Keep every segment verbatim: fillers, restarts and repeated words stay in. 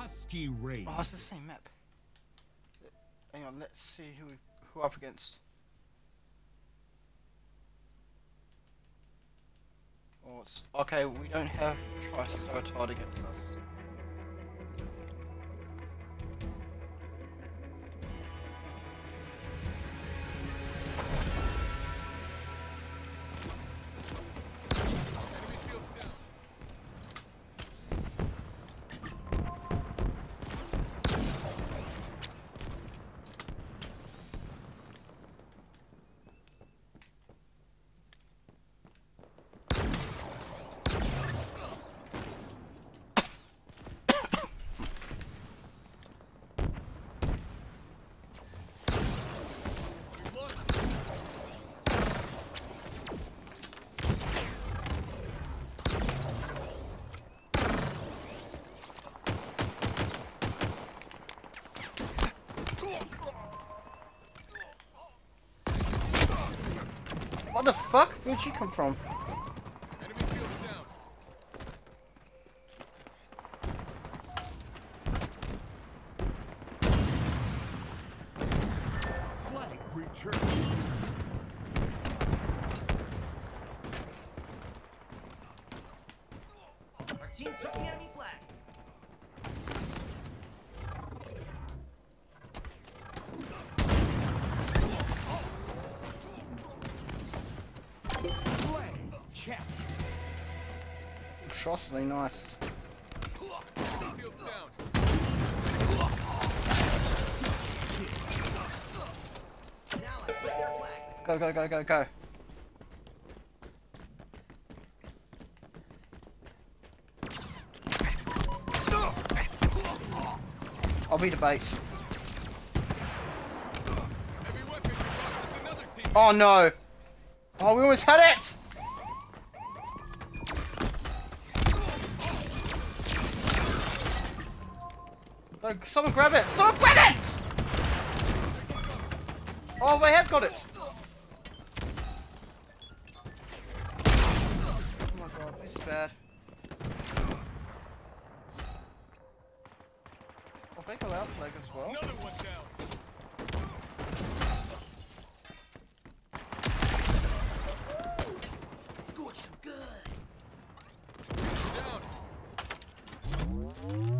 Husky Raid. Oh, it's the same map. Hang on, let's see who we, who we're up against. Oh, it's, okay, we don't have Triceratops against us. What the fuck? Where'd she come from? Enemy field down. Flag return. Our team took the enemy flag. Atrociously nice. Go, go, go, go, go. I'll be the bait. Oh no! Oh, we almost had it! No, someone grab it! Someone grab it! Oh, we have got it! Oh my god, this is bad. I'll take a loud flag as well. Another one down. Scorched him good. Down.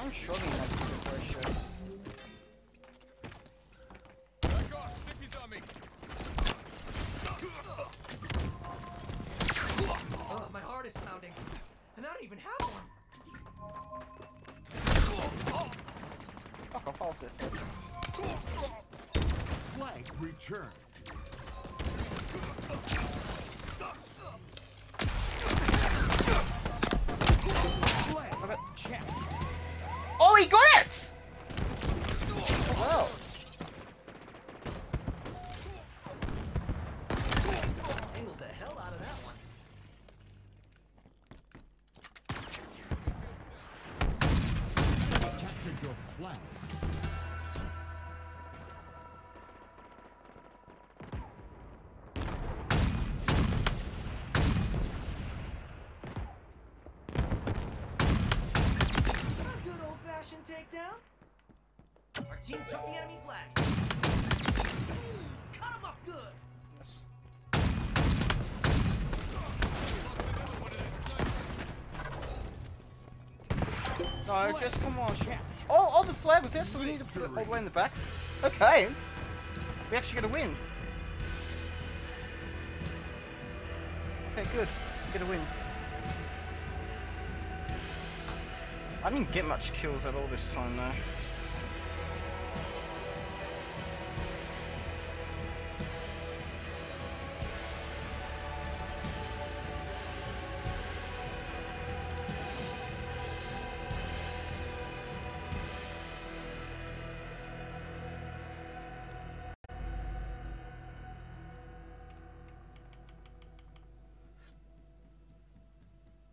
I'm struggling like this for a show. Oh, my heart is pounding. And I don't even have one. Fuck off, I'll sit first. Flag return. Flag capture. Oh, he got it! Wow. Angled the hell out of that one. I captured your flag. Takedown. Our team took the enemy flag. Mm, cut him up good. Yes. No, just come on. Oh, oh, the flag was there, so we need to put it all the way in the back. Okay. We actually got to win. Okay, good. We're gonna win. I didn't get much kills at all this time though.